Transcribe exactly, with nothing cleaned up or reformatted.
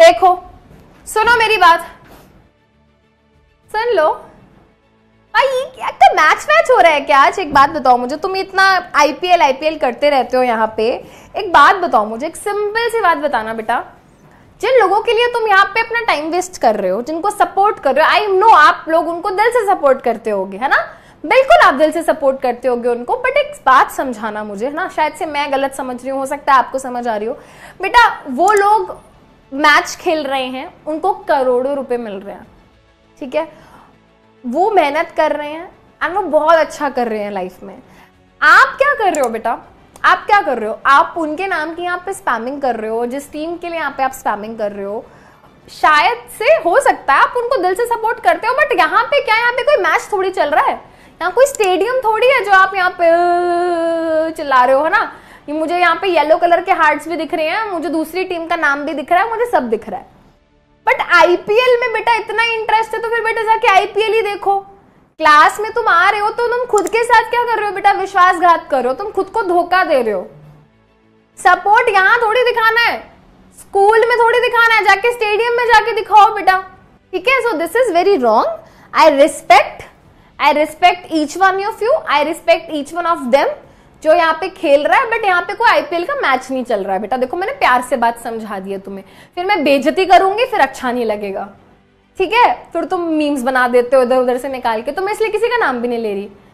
देखो, सुनो मेरी बात, सुन लो भाई, क्या मैच मैच हो रहा है क्या आज? एक बात बताओ मुझे, तुम इतना आईपीएल आईपीएल करते रहते हो यहाँ पे, एक बात बताओ मुझे, एक सिंपल सी बात बताना बेटा, जिन लोगों के लिए तुम यहाँ पे अपना टाइम वेस्ट कर रहे हो, जिनको सपोर्ट कर रहे हो, आई नो आप लोग उनको दिल से सपोर्ट करते होगे, है ना, बिल्कुल आप दिल से सपोर्ट करते होगे उनको, बट एक बात समझाना मुझे, है ना, शायद से मैं गलत समझ रही हूँ, हो सकता है आपको समझ आ रही हो बेटा, वो लोग मैच खेल रहे हैं, उनको करोड़ों रुपए मिल रहे हैं, ठीक है, वो मेहनत कर रहे हैं एंड वो बहुत अच्छा कर रहे हैं लाइफ में। आप क्या कर रहे हो बेटा, आप क्या कर रहे हो? आप उनके नाम की यहाँ पे स्पैमिंग कर रहे हो, जिस टीम के लिए यहाँ पे आप स्पैमिंग कर रहे हो, शायद से हो सकता है आप उनको दिल से सपोर्ट करते हो, बट यहाँ पे क्या, यहाँ पे कोई मैच थोड़ी चल रहा है, यहाँ कोई स्टेडियम थोड़ी है जो आप यहाँ पे चिल्ला रहे हो, है ना, मुझे यहाँ पे येलो कलर के हार्ट्स भी दिख रहे हैं, मुझे दूसरी टीम का नाम भी दिख रहा है, मुझे सब दिख रहा है, बट आईपीएल में बेटा इतना इंटरेस्ट है तो फिर बेटा जाके आईपीएल ही देखो। क्लास में तुम आ रहे हो तो तुम खुद के साथ क्या कर रहे हो बेटा, विश्वासघात कर रहे हो, तुम खुद को धोखा दे रहे हो। सपोर्ट यहाँ थोड़ी दिखाना है, स्कूल में थोड़ी दिखाना है, जाके स्टेडियम में जाके दिखाओ बेटा, ठीक है। So this is very wrong. I respect I respect each one of you, I respect each one of them जो यहाँ पे खेल रहा है, बट यहाँ पे कोई आईपीएल का मैच नहीं चल रहा है बेटा। देखो मैंने प्यार से बात समझा दी है तुम्हें, फिर मैं बेइज्जती करूंगी, फिर अच्छा नहीं लगेगा, ठीक है, फिर तुम मीम्स बना देते हो इधर उधर से निकाल के, तो मैं इसलिए किसी का नाम भी नहीं ले रही।